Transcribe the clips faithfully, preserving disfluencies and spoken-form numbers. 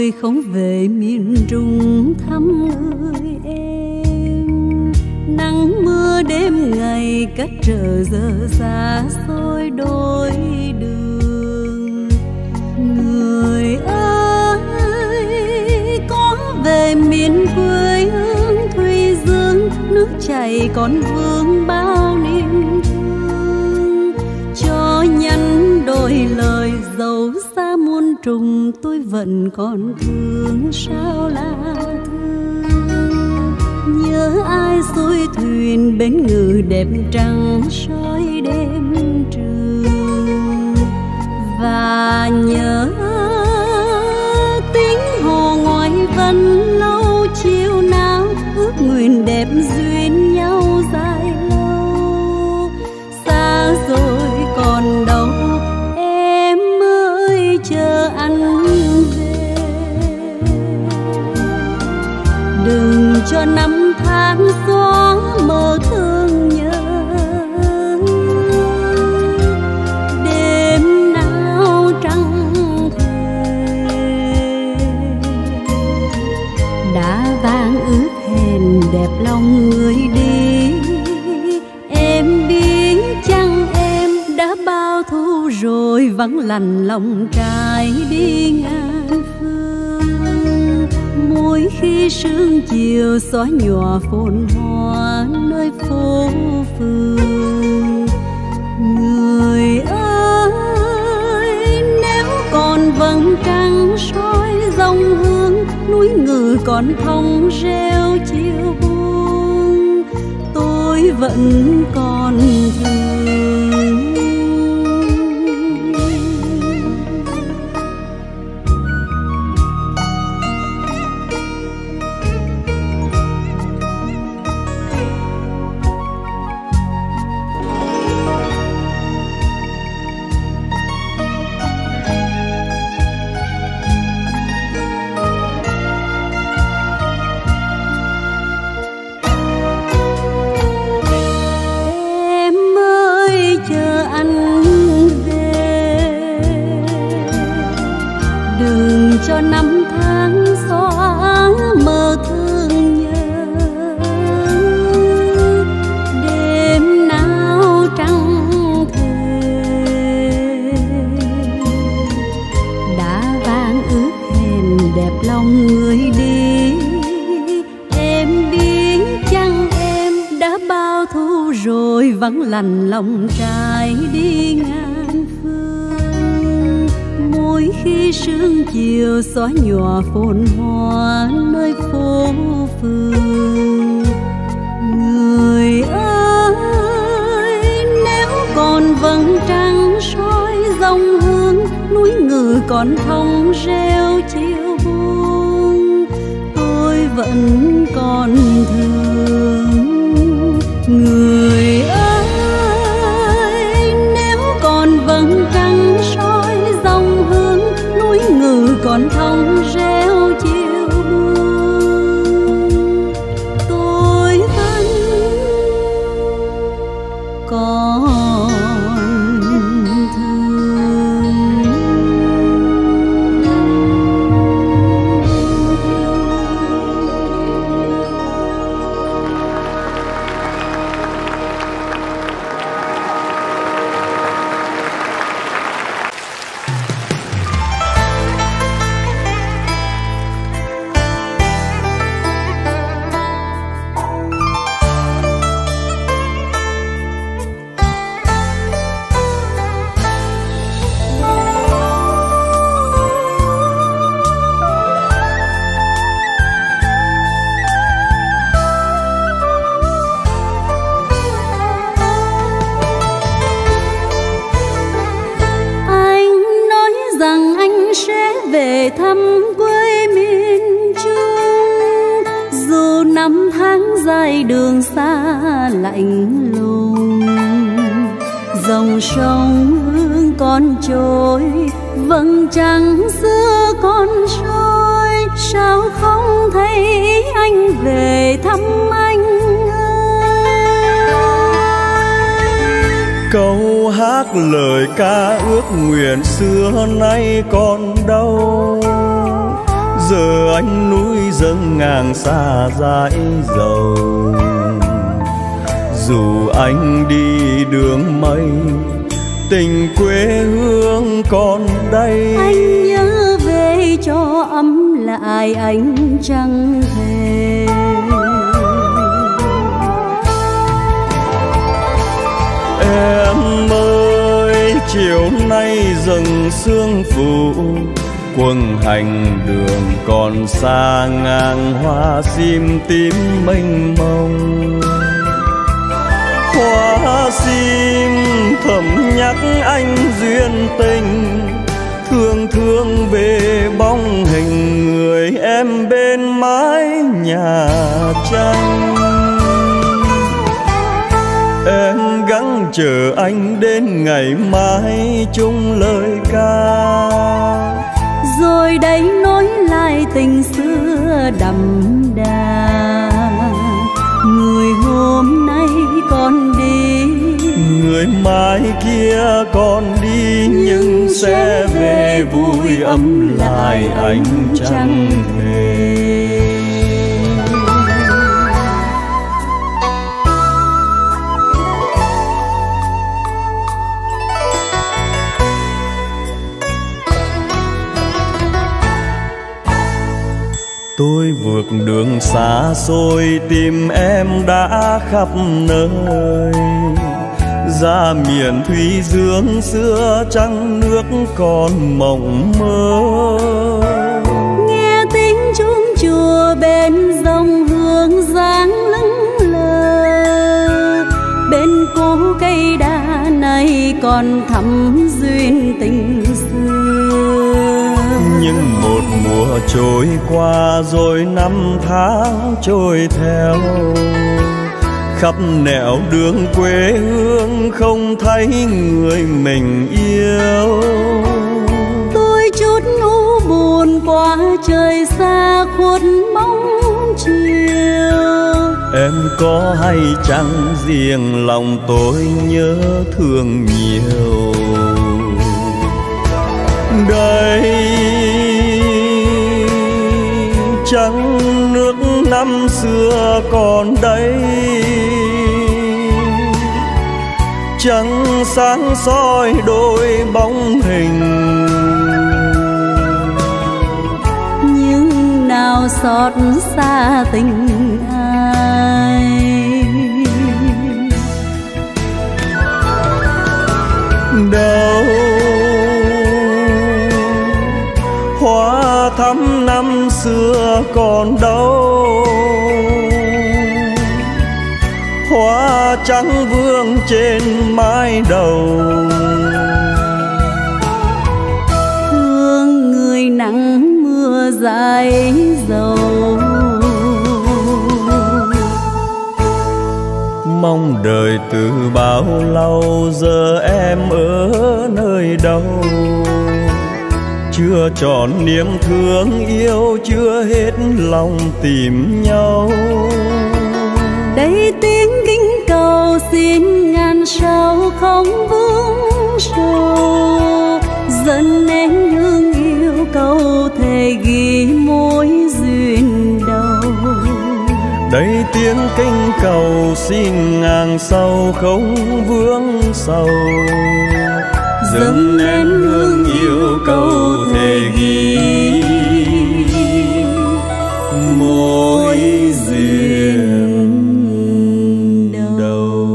tôi không về miền Trung thăm người em. Nắng mưa đêm ngày cách trở giờ xa xôi đôi đường. Người ơi, có về miền quê hương Thùy Dương, nước chảy còn vương bao niềm thương. Cho nhắn đôi lời dấu xa muôn trùng, tôi vẫn còn thương sao là thương. Nhớ ai xuôi thuyền bến ngừ đẹp trăng soi đêm trường, và nhớ tiếng hồ ngoài vân lâu chiều nắng, ước nguyện đẹp duyên nhau dài lâu. Xa rồi còn đâu em ơi, chờ anh về, đừng cho năm tháng gió mơ thương nhớ. Vang ước hẹn đẹp lòng người đi, em biết chăng em đã bao thu rồi, vắng lành lòng trai đi ngang phương. Mỗi khi sương chiều xóa nhòa phồn hoa nơi phố phường. Người ơi, nếu còn vầng trăng soi dòng hương, núi ngừ còn thông reo chiều buông, tôi vẫn còn thương. Năm tháng xóa mơ thương nhớ, đêm nào trăng thề đã vang ước hẹn đẹp lòng người đi. Em biết chăng em đã bao thu rồi, vắng lành lòng trai đi ngang. Mỗi khi sương chiều xóa nhòa phồn hoa nơi phố phường. Người ơi, nếu còn vầng trăng soi dòng hương, núi ngừ còn thông reo chiều buông, tôi vẫn còn thương. Người ơi, nếu còn vầng trăng soi còn thông reo chiều buông, tôi vẫn còn thương. Đường xa lạnh lùng, dòng sông hương con trôi, vầng trăng xưa con soi, sao không thấy anh về thăm anh ơi. Câu hát lời ca ước nguyện xưa nay còn đâu, giờ anh núi dâng ngang xa dãi dầu. Dù anh đi đường mây, tình quê hương còn đây. Anh nhớ về cho ấm lại, anh chẳng về. Em ơi, chiều nay dần sương phủ, quầng hành đường còn xa ngang hoa sim tím mênh mông. Hoa sim thầm nhắc anh duyên tình, thương thương về bóng hình người em bên mái nhà tranh. Em gắng chờ anh đến ngày mai chung lời ca, rồi đây nối lại tình xưa đậm đà. Người hôm nay còn đi, người mai kia còn đi, nhưng sẽ về vui ấm lại anh chẳng về. Tôi vượt đường xa xôi tìm em đã khắp nơi, ra miền Thúy Dương xưa trăng nước còn mộng mơ. Nghe tiếng chuông chùa bên dòng hương dáng lững lờ, bên cố cây đa này còn thắm duyên tình xưa. Nhưng một mùa trôi qua rồi năm tháng trôi theo, khắp nẻo đường quê hương không thấy người mình yêu. Tôi chút u buồn quá trời xa khuất bóng chiều. Em có hay chăng riêng lòng tôi nhớ thương nhiều. Đây trắng nước năm xưa còn đây, trăng sáng soi đôi bóng hình. Nhưng nào xót xa tình ai, đâu hoa thắm năm xưa còn đâu, hoa trắng vương trên mái đầu. Thương người nắng mưa dài dầu, mong đợi từ bao lâu giờ em ở nơi đâu. Chưa tròn niềm thương yêu, chưa hết lòng tìm nhau. Đây tiếng kính cầu xin ngàn sao không vướng sâu, dần nén hương yêu cầu thề ghi mối duyên đầu. Đây tiếng kính cầu xin ngàn sao không vướng sâu, dâng nén hương yêu cầu thề ghi mối duyên đầu.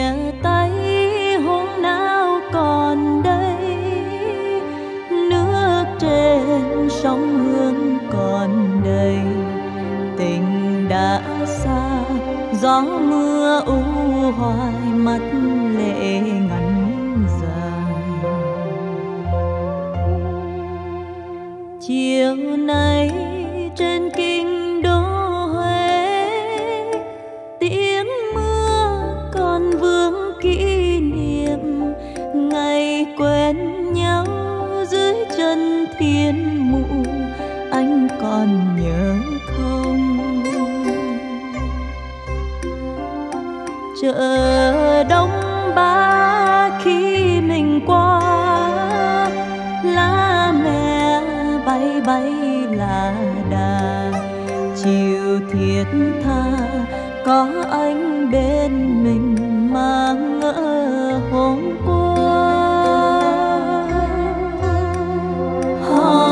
miền Tây hôm nào còn đây, nước trên sông Hương còn đây, tình đã xa gió mưa u hoài mắt lệ ngắn dài. Chiều nay trên kinh đô Huế tiếng mưa còn vương kỷ niệm ngày quen nhau dưới chân thiên mụ, anh còn nhớ không? Chợ Đông Ba khi mình qua, lá mẹ bay bay là đà, chiều thiết tha có anh bên mình mà ngỡ hôm qua. Hò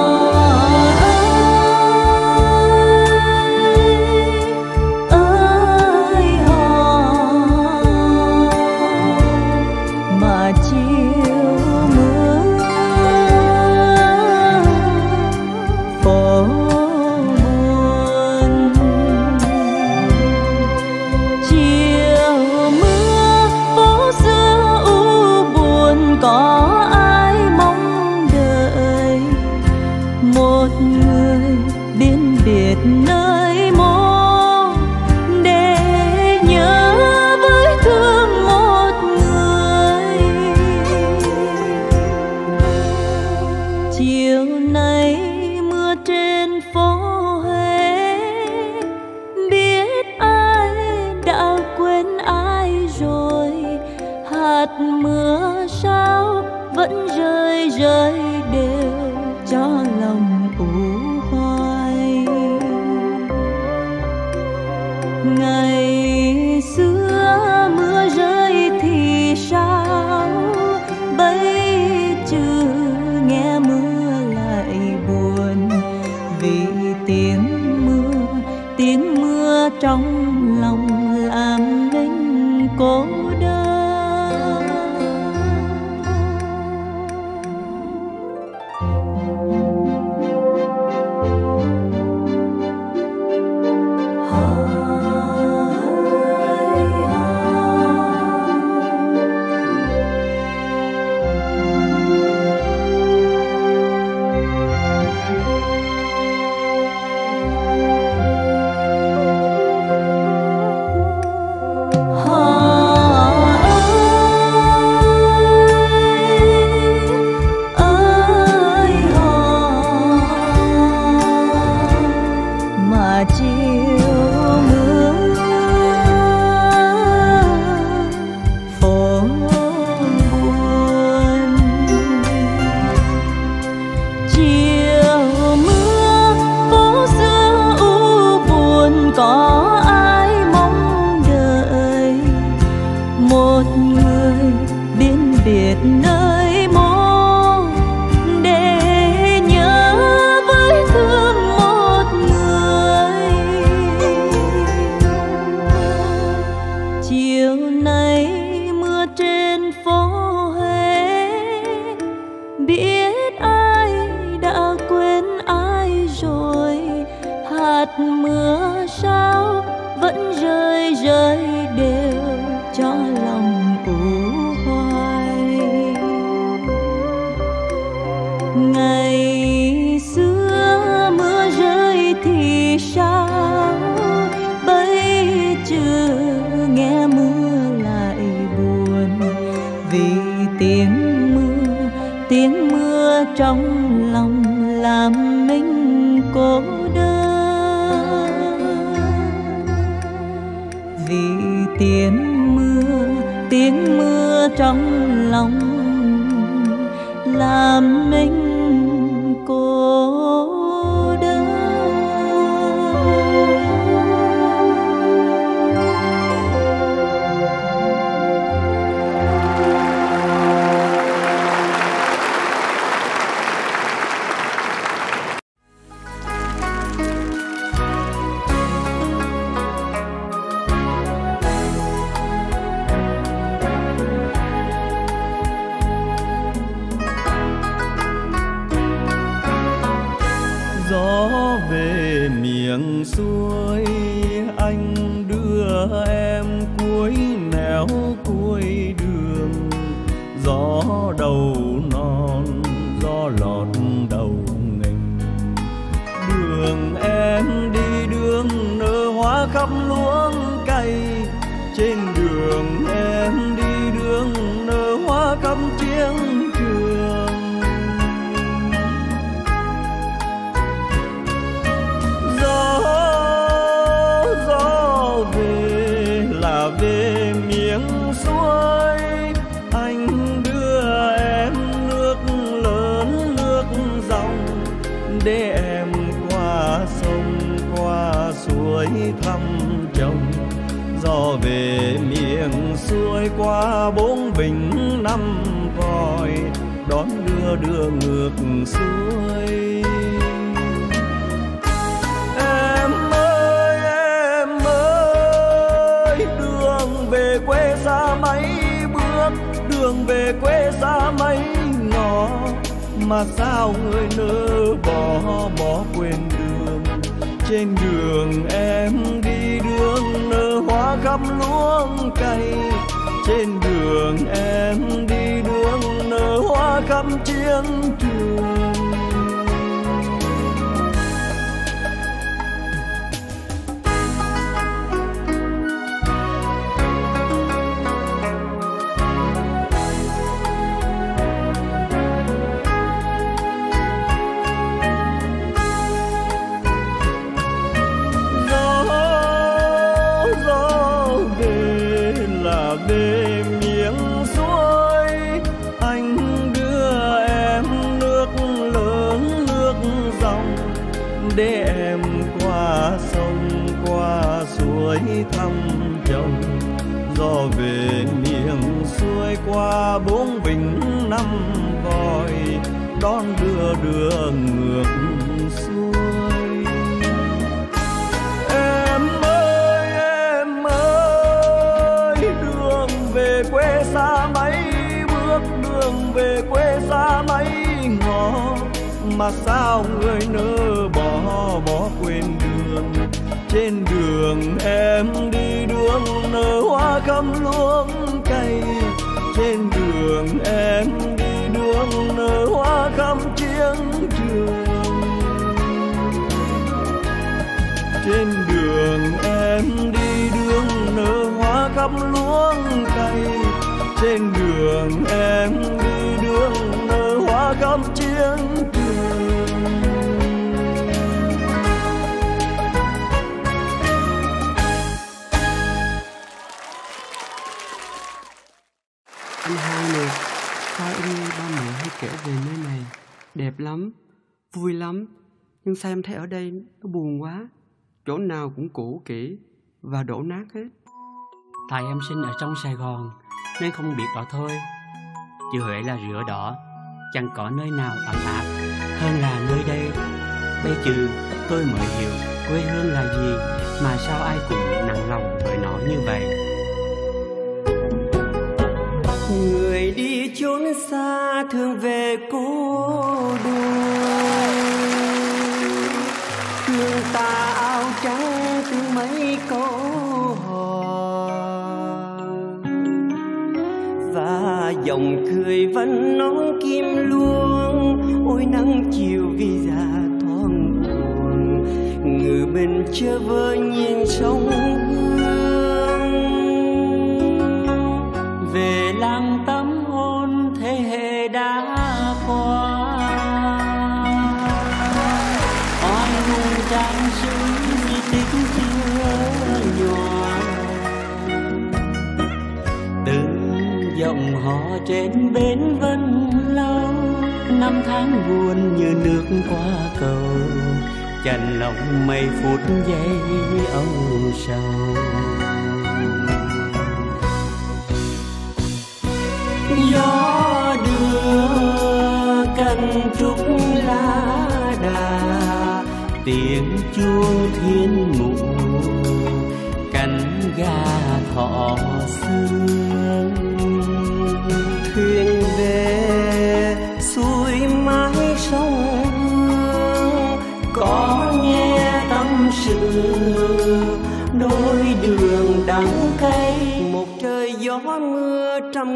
trong lòng làm nên cô đơn. Hỏi, hỏi. suối anh đưa em cuối nẻo cuối đường, gió đầu non gió lọt đầu nghênh. Đường em đi đường nở hoa khắp luống cày, trên đường em đi đường nở hoa khắp chiến trường. Gió gió về là về miếng suối, anh đưa em nước lớn nước dòng, để em qua sông qua suối thăm chồng. Gió về miệng xuôi qua bốn bình năm còi, đón đưa đưa ngược xuôi. Em ơi em ơi, đường về quê xa mấy bước, đường về quê xa mấy ngõ, mà sao người nỡ bỏ bỏ quên đường. Trên đường em đi đường nở hoa khắp luống cày, trên đường em đi đường nở hoa khắp chiến trường. Về miếng suối anh đưa em nước lớn nước dòng, để em qua sông qua suối thăm chồng. Gió về miếng suối qua bốn bình năm còi, đón đưa đưa ngược xuôi. Về quê xa mấy bước, đường về quê xa mấy ngõ, mà sao người nỡ bỏ bỏ quên đường. Trên đường em đi đường nở hoa khắp luống cày, trên đường em đi đường nở hoa khắp chiến trường. Trên đường em đi đường nở hoa khắp luống cày, trên đường em đi đường nở hoa khắp chiến trường. Anh hai nè, sao em nghe ba mẹ hay kể về nơi này đẹp lắm, vui lắm, nhưng sao em thấy ở đây nó buồn quá, chỗ nào cũng cũ kỹ và đổ nát hết. Tại em sinh ở trong Sài Gòn nên không biết đó thôi, chứ Huế là rửa đỏ, chẳng có nơi nào tạm tạp hơn là nơi đây. Bây giờ tôi mới hiểu quê hương là gì, mà sao ai cũng nặng lòng với nó như vậy. Người đi chốn xa thường về cố đô, thương ta áo trắng thương mấy câu hò, và dòng cười vẫn nón kim luông. Ôi nắng chiều vì già thoáng buồn, người bên chớ vơ nhìn sông hương. Về làm tấm hôn thế hệ đã qua, trang sương di tích chưa nhòa. Từng dòng họ trên bến Vân Lâu, năm tháng buồn như nước qua cầu, tràn lòng mấy phút giây âu sầu. Gió đưa cành trúc lá đà, tiếng chuông thiên mụ cánh gà thọ sương. Thuyền về xuôi mái sông, có nghe tâm sự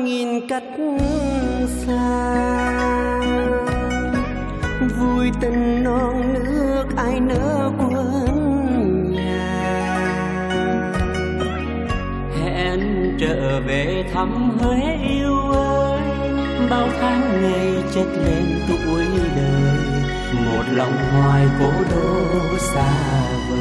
nghìn cách xa. Vui tình non nước ai nỡ quên nhà, hẹn trở về thăm Huế yêu ơi. Bao tháng ngày chất lên tuổi đời, một lòng hoài cố đô xa vời.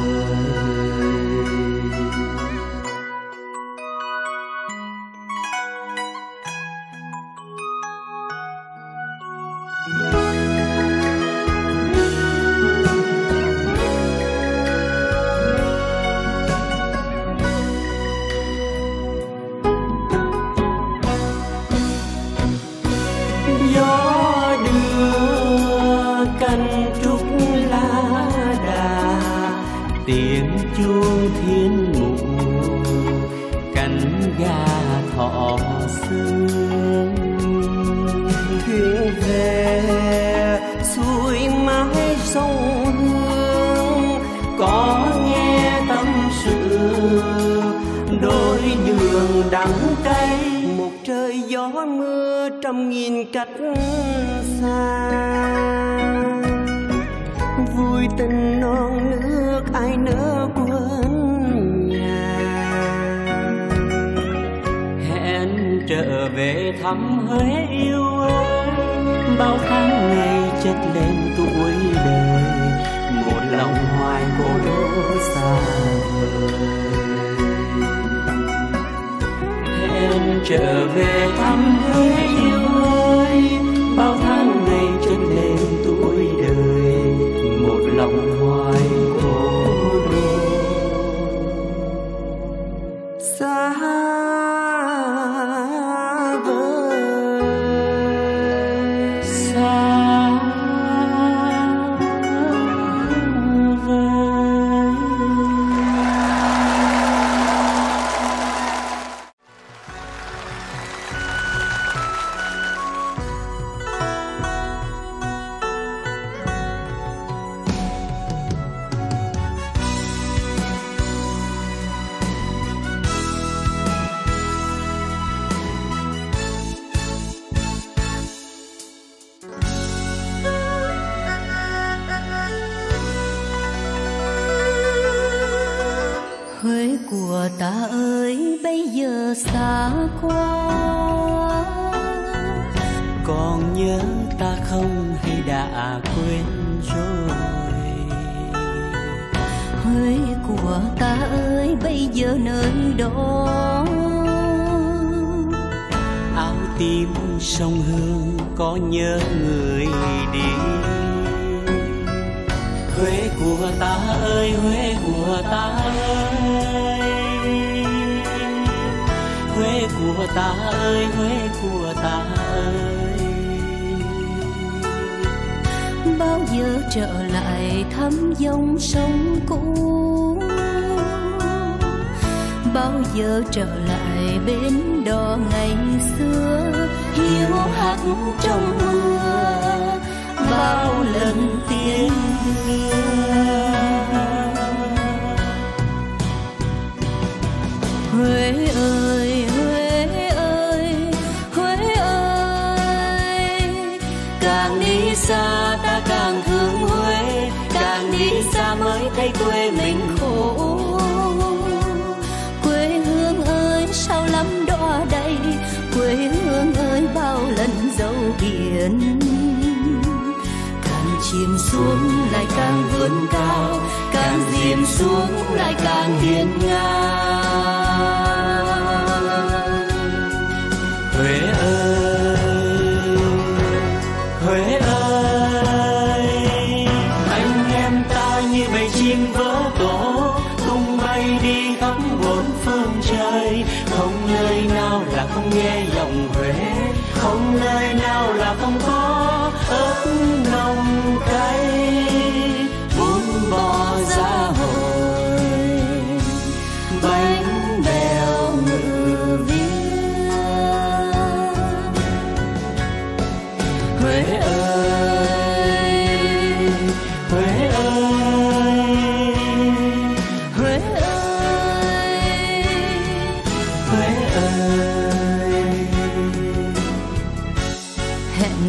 Huế ơi,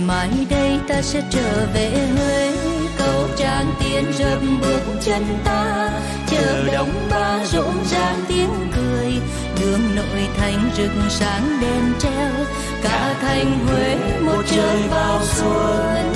mai đây ta sẽ trở về Huế, cầu Tràng Tiên rớt bước chân ta, chờ đóng ba rộn ràng tiếng cười, đường nội thành rực sáng đèn treo, cả thành Huế một trời bao xuân.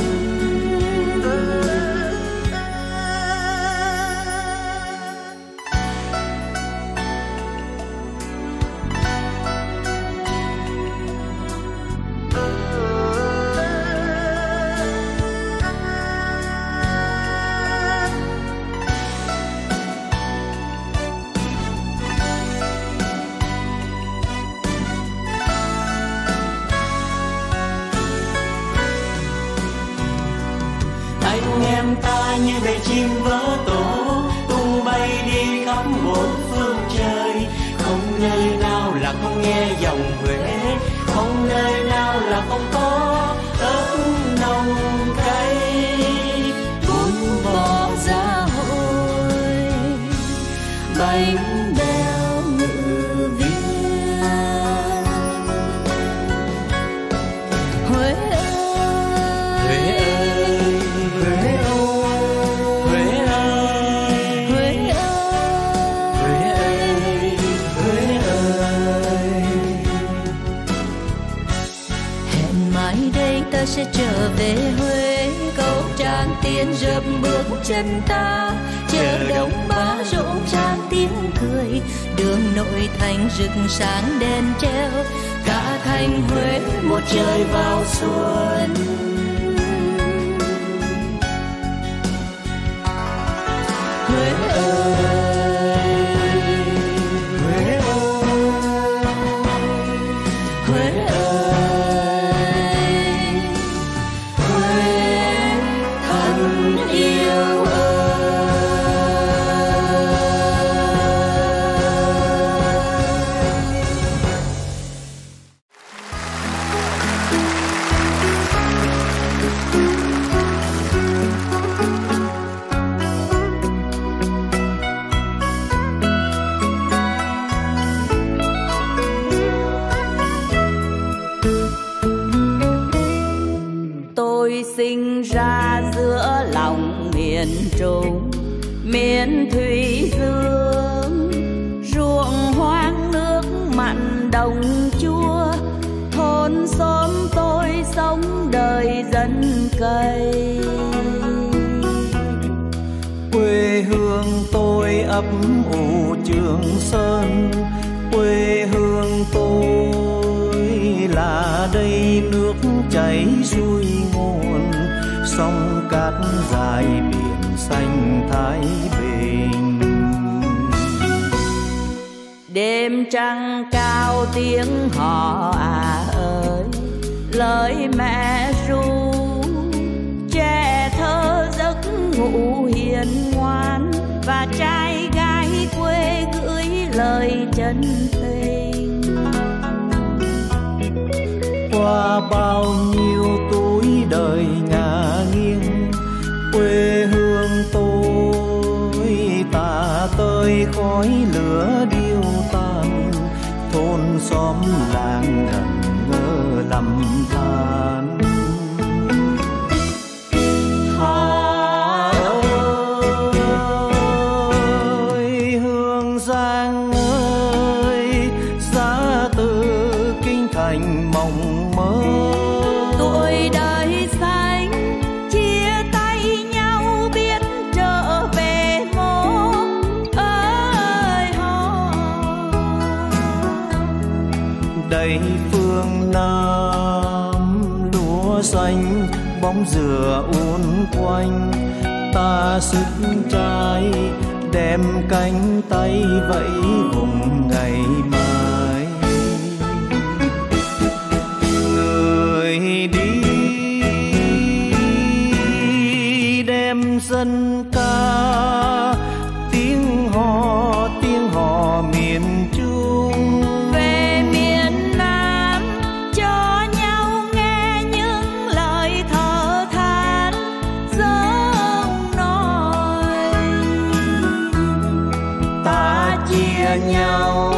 Nhau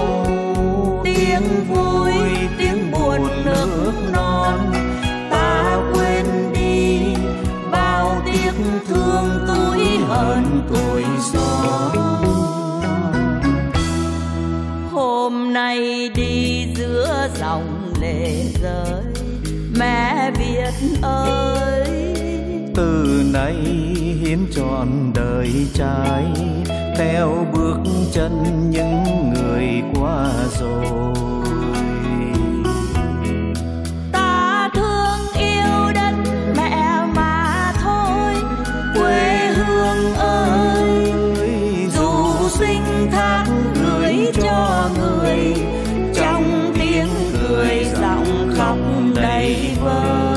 đẹp ơi. Từ nay hiến trọn đời trai theo bước chân những người qua rồi. Ta thương yêu đất mẹ mà thôi, quê hương ơi. Dù sinh thác gửi cho người, trong tiếng cười giọng khóc đầy vơi.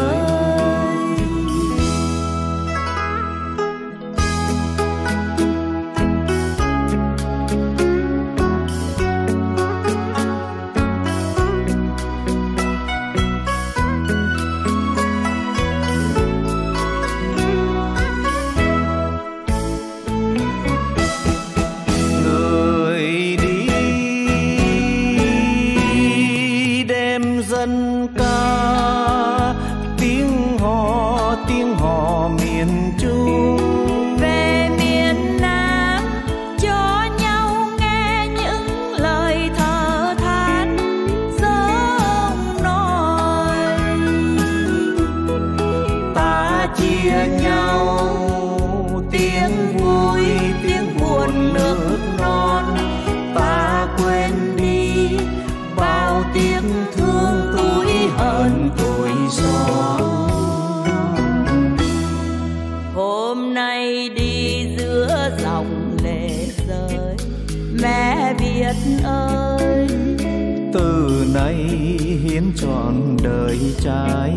Hiến trọn đời trai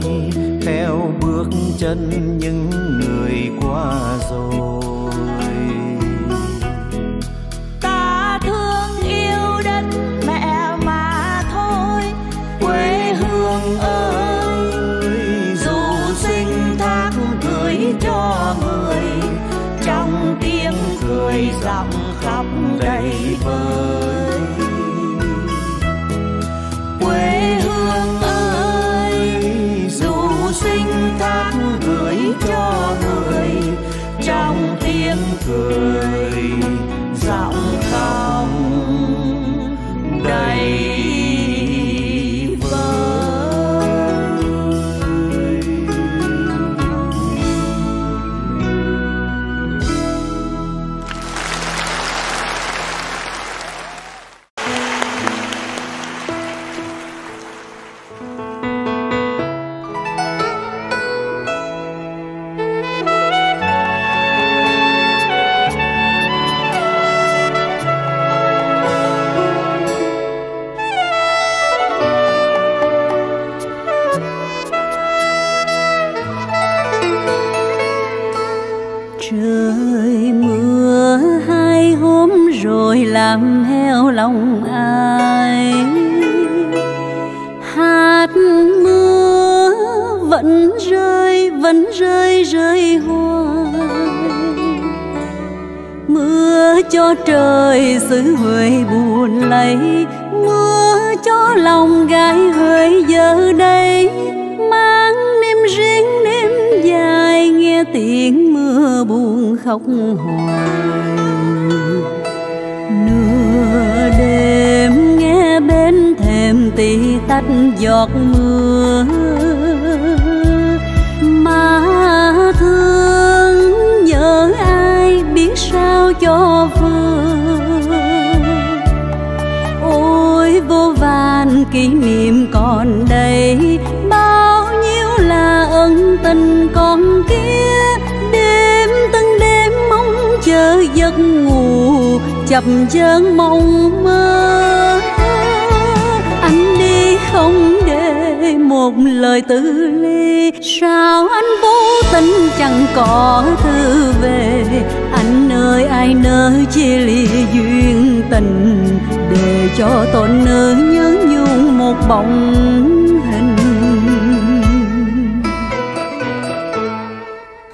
theo bước chân những người qua rồi. Ta thương yêu đất mẹ mà thôi, quê hương ơi. Dù sinh thác gửi cho người, trong tiếng cười giọng khóc đầy vơi. Thác gửi cho người, trong tiếng cười giọng khóc đầy vơi. Làm heo lòng ai hạt mưa vẫn rơi, vẫn rơi rơi hoài. Mưa cho trời xứ Huế buồn lấy, mưa cho lòng gái Huế giờ đây mang niềm riêng đêm dài, nghe tiếng mưa buồn khóc hoài. Nửa đêm nghe bên thềm tí tách giọt mưa mà thương, nhớ ai biết sao cho vừa. Ôi vô vàn kỷ niệm còn đây, bao nhiêu là ân tình còn kia. Đêm từng đêm mong chờ giấc ngủ, chập chờn mong mơ. Anh đi không để một lời từ ly, sao anh vô tình chẳng có thư về. Anh ơi ai nỡ chia ly duyên tình, để cho tôi nỡ nhớ nhung một bóng hình.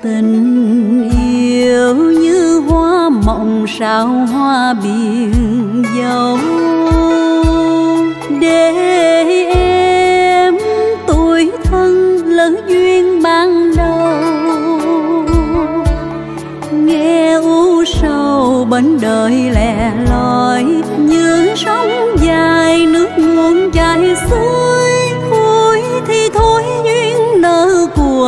Tình yêu như hoa mộng sao hoa biển dấu, để em tuổi thân lỡ duyên ban đầu. Nghe u sầu bên đời lẻ loi, như sóng dài nước nguồn chảy xuôi. Thôi thì thôi duyên nợ của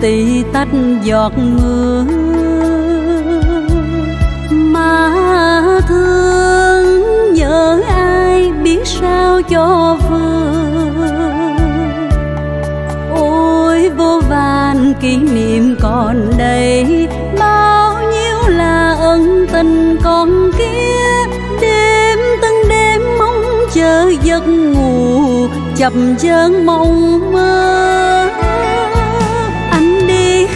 tí tách giọt mưa mà thương, nhớ ai biết sao cho vương. Ôi vô vàn kỷ niệm còn đây, bao nhiêu là ân tình còn kia, đêm từng đêm mong chờ giấc ngủ, chập chờn mong mơ.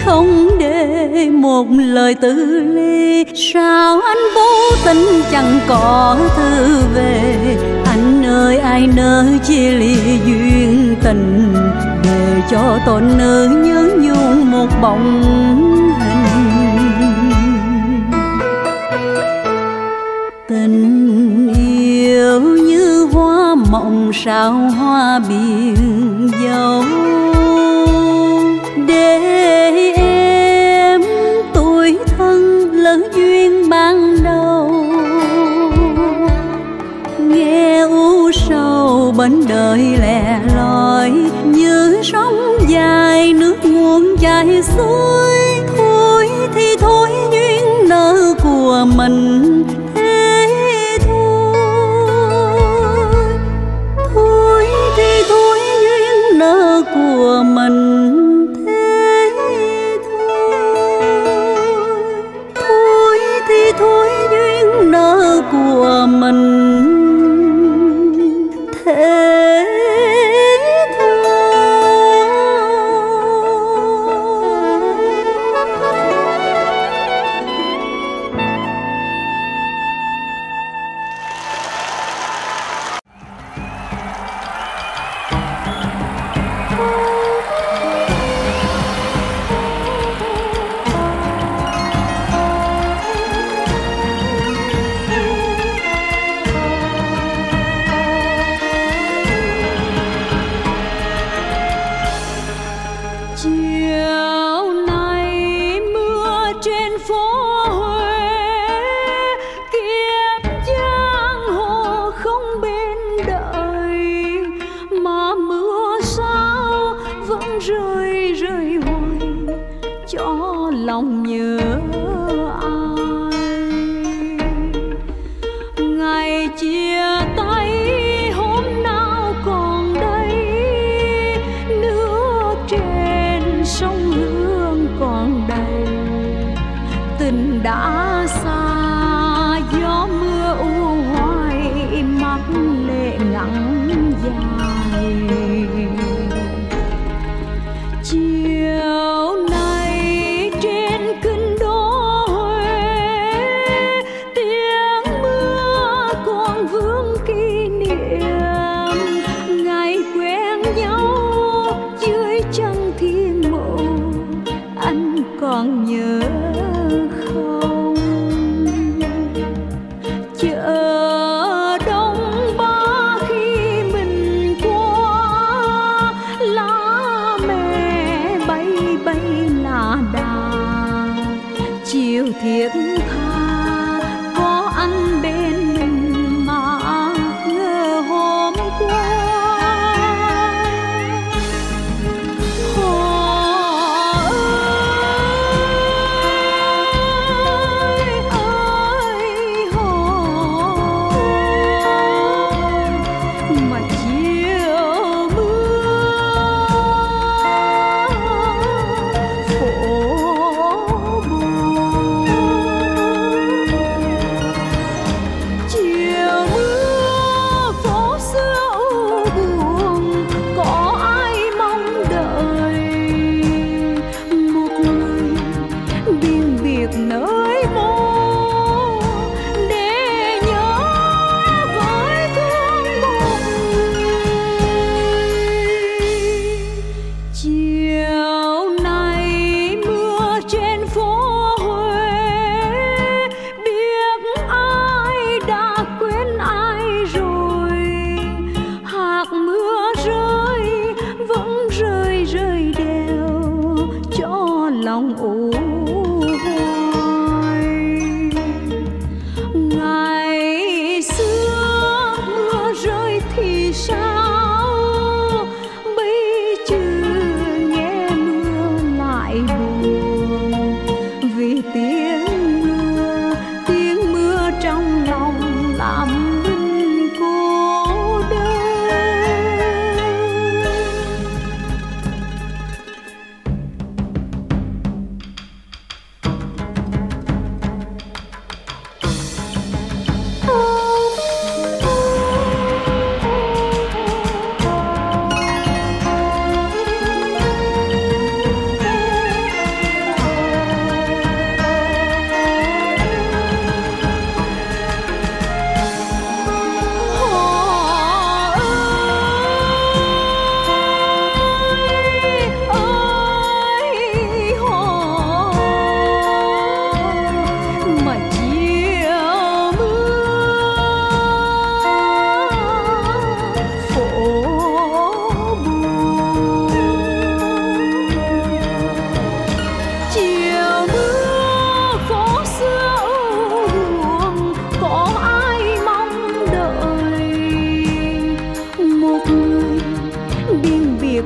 Không để một lời từ ly, sao anh vô tình chẳng có thư về. Anh ơi ai nỡ chia ly duyên tình, để cho tôi nỡ nhớ nhung một bóng hình. Tình yêu như hoa mộng sao hoa biển dấu, để em tuổi thân lỡ duyên ban đầu. Nghe u sầu bến đời lẻ loi, như sóng dài nước nguồn chảy xuôi. Thôi thì thôi duyên nợ của mình thế thôi, thôi thì thôi duyên nợ của mình. Còn nhớ không?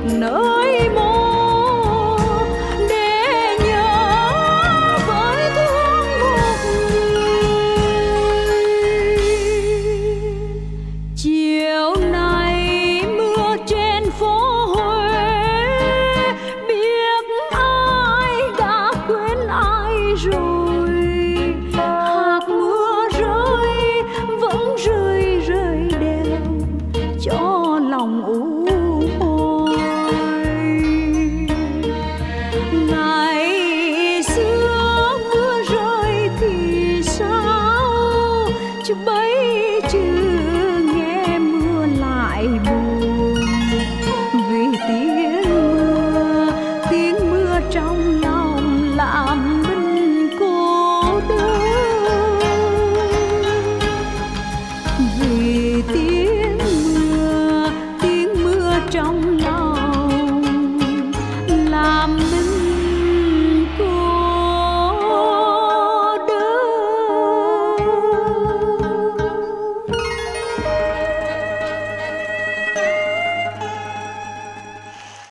việc nơi